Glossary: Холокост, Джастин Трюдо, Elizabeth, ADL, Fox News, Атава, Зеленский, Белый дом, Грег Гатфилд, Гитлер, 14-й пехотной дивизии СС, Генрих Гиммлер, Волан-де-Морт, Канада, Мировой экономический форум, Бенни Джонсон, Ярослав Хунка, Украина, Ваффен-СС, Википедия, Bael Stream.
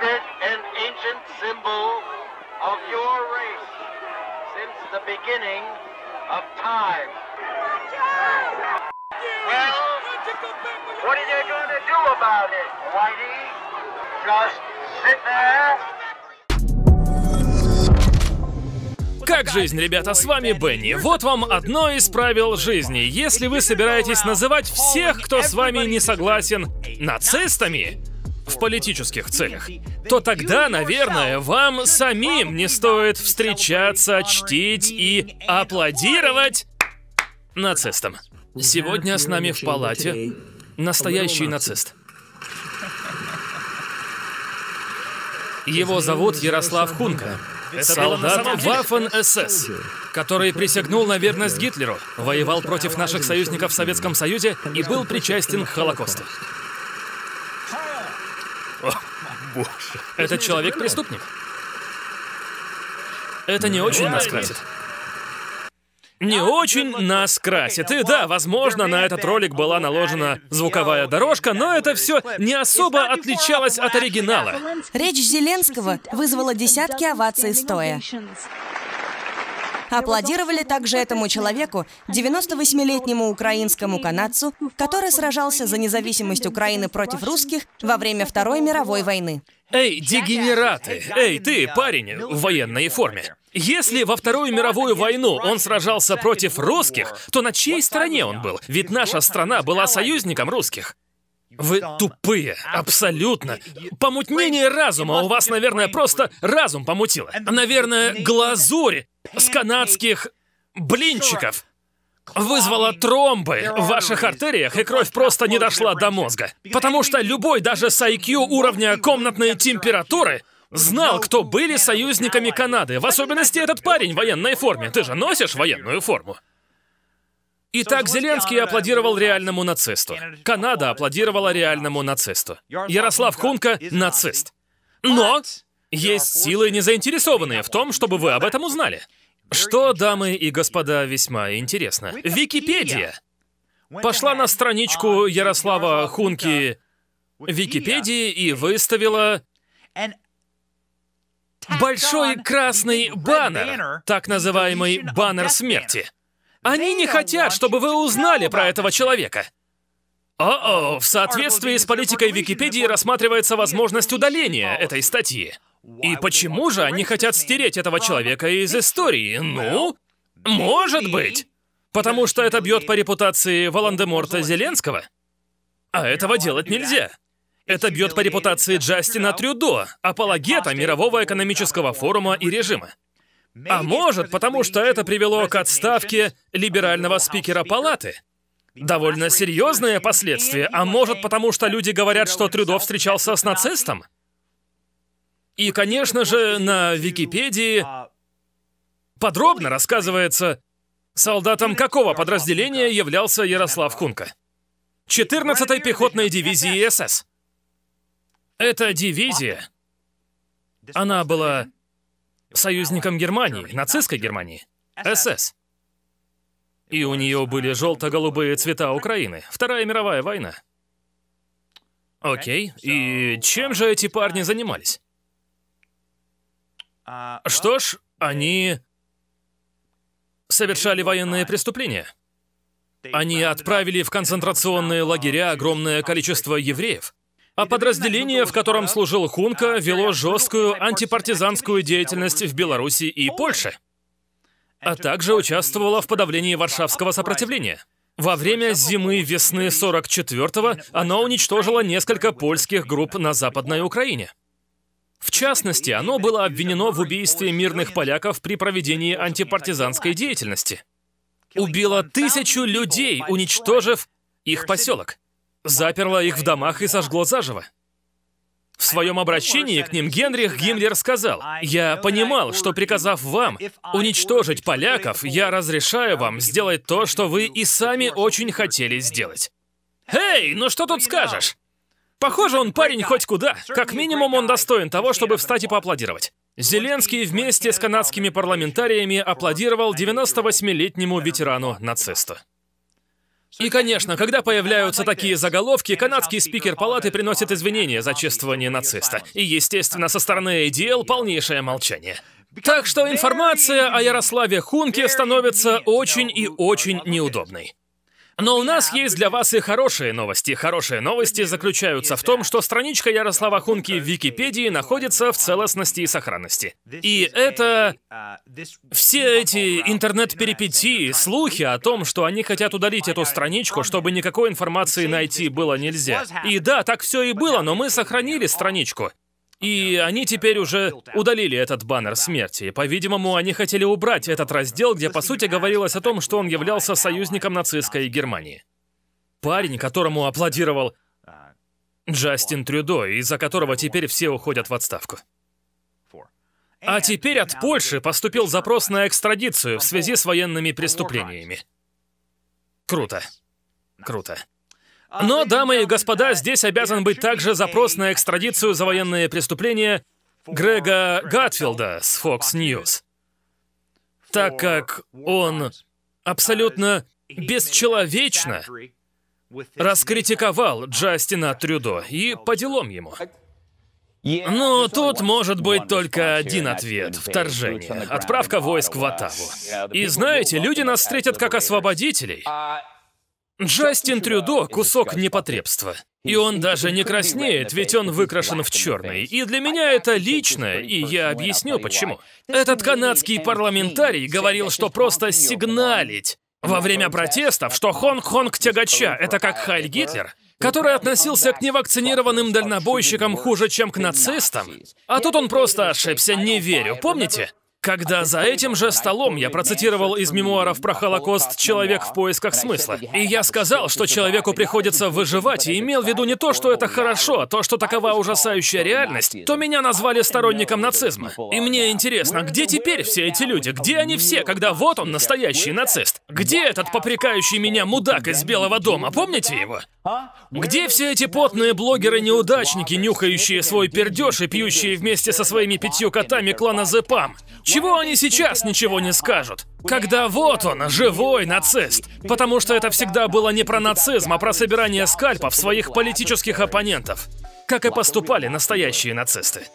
considered an ancient symbol of your race since the beginning of time. Well, what are they going to do about it, Whitey? Just sit there. Как жизнь, ребята, с вами Бенни. Вот вам одно из правил жизни. Если вы собираетесь называть всех, кто с вами не согласен, нацистами в политических целях, то тогда, наверное, вам самим не стоит встречаться, чтить и аплодировать нацистам. Сегодня с нами в палате настоящий нацист. Его зовут Ярослав Хунка. Солдат Ваффен-СС, который присягнул на верность Гитлеру, воевал против наших союзников в Советском Союзе и был причастен к Холокосту. О, боже. Этот человек преступник. Это не очень нас красит. Не очень нас красит. И да, возможно, на этот ролик была наложена звуковая дорожка, но это все не особо отличалось от оригинала. Речь Зеленского вызвала десятки оваций стоя. Аплодировали также этому человеку, 98-летнему украинскому канадцу, который сражался за независимость Украины против русских во время Второй мировой войны. Эй, дегенераты! Эй, ты, парень, в военной форме. Если во Вторую мировую войну он сражался против русских, то на чьей стороне он был? Ведь наша страна была союзником русских. Вы тупые, абсолютно. Помутнение разума у вас, наверное, просто разум помутило. Наверное, глазурь с канадских блинчиков вызвала тромбы в ваших артериях, и кровь просто не дошла до мозга. Потому что любой, даже с IQ уровня комнатной температуры, знал, кто были союзниками Канады. В особенности этот парень в военной форме. Ты же носишь военную форму. Итак, Зеленский аплодировал реальному нацисту. Канада аплодировала реальному нацисту. Ярослав Хунка — нацист. Но есть силы, не заинтересованные в том, чтобы вы об этом узнали. Что, дамы и господа, весьма интересно. Википедия пошла на страничку Ярослава Хунки Википедии и выставила большой красный баннер, так называемый баннер смерти. Они не хотят, чтобы вы узнали про этого человека. О-о, в соответствии с политикой Википедии рассматривается возможность удаления этой статьи. И почему же они хотят стереть этого человека из истории? Ну, может быть. Потому что это бьет по репутации Волан-де-Морта Зеленского? А этого делать нельзя. Это бьет по репутации Джастина Трюдо, апологета Мирового экономического форума и режима. А может, потому что это привело к отставке либерального спикера палаты. Довольно серьезные последствия. А может, потому что люди говорят, что Трюдо встречался с нацистом? И, конечно же, на Википедии подробно рассказывается, солдатом какого подразделения являлся Ярослав Хунка. 14-й пехотной дивизии СС. Эта дивизия, она была союзником Германии, нацистской Германии, СС. И у нее были желто-голубые цвета Украины. Вторая мировая война. Окей, и чем же эти парни занимались? Что ж, они совершали военные преступления. Они отправили в концентрационные лагеря огромное количество евреев, а подразделение, в котором служил Хунка, вело жесткую антипартизанскую деятельность в Беларуси и Польше, а также участвовало в подавлении варшавского сопротивления. Во время зимы-весны 44-го оно уничтожило несколько польских групп на Западной Украине. В частности, оно было обвинено в убийстве мирных поляков при проведении антипартизанской деятельности. Убило 1000 людей, уничтожив их поселок. Заперло их в домах и сожгло заживо. В своем обращении к ним Генрих Гиммлер сказал: «Я понимал, что, приказав вам уничтожить поляков, я разрешаю вам сделать то, что вы и сами очень хотели сделать». Эй, ну что тут скажешь? Похоже, он парень хоть куда. Как минимум, он достоин того, чтобы встать и поаплодировать. Зеленский вместе с канадскими парламентариями аплодировал 98-летнему ветерану-нацисту. И, конечно, когда появляются такие заголовки, канадский спикер палаты приносит извинения за чествование нациста. И, естественно, со стороны ADL полнейшее молчание. Так что информация о Ярославе Хунке становится очень и очень неудобной. Но у нас есть для вас и хорошие новости. Хорошие новости заключаются в том, что страничка Ярослава Хунки в Википедии находится в целостности и сохранности. И это... Все эти интернет-перипетии, слухи о том, что они хотят удалить эту страничку, чтобы никакой информации найти было нельзя. И да, так все и было, но мы сохранили страничку. И они теперь уже удалили этот баннер смерти. По-видимому, они хотели убрать этот раздел, где, по сути, говорилось о том, что он являлся союзником нацистской Германии. Парень, которому аплодировал Джастин Трюдо, из-за которого теперь все уходят в отставку. А теперь от Польши поступил запрос на экстрадицию в связи с военными преступлениями. Круто. Круто. Но, дамы и господа, здесь обязан быть также запрос на экстрадицию за военные преступления Грега Гатфилда с Fox News, так как он абсолютно бесчеловечно раскритиковал Джастина Трюдо, и по делам ему. Но тут может быть только один ответ – вторжение, отправка войск в Атаву. И знаете, люди нас встретят как освободителей. Джастин Трюдо – кусок непотребства. И он даже не краснеет, ведь он выкрашен в черный. И для меня это лично, и я объясню, почему. Этот канадский парламентарий говорил, что просто сигналить во время протестов, что Хонг-Хонг тягача – это как Хайль Гитлер, который относился к невакцинированным дальнобойщикам хуже, чем к нацистам. А тут он просто ошибся, не верю, помните? Когда за этим же столом я процитировал из мемуаров про Холокост «Человек в поисках смысла». И я сказал, что человеку приходится выживать, и имел в виду не то, что это хорошо, а то, что такова ужасающая реальность, то меня назвали сторонником нацизма. И мне интересно, где теперь все эти люди? Где они все, когда вот он, настоящий нацист? Где этот попрекающий меня мудак из Белого дома? Помните его? Где все эти потные блогеры-неудачники, нюхающие свой пердеж и пьющие вместе со своими 5 котами клана Зепам? Чего они сейчас ничего не скажут? Когда вот он, живой нацист. Потому что это всегда было не про нацизм, а про собирание скальпов своих политических оппонентов. Как и поступали настоящие нацисты.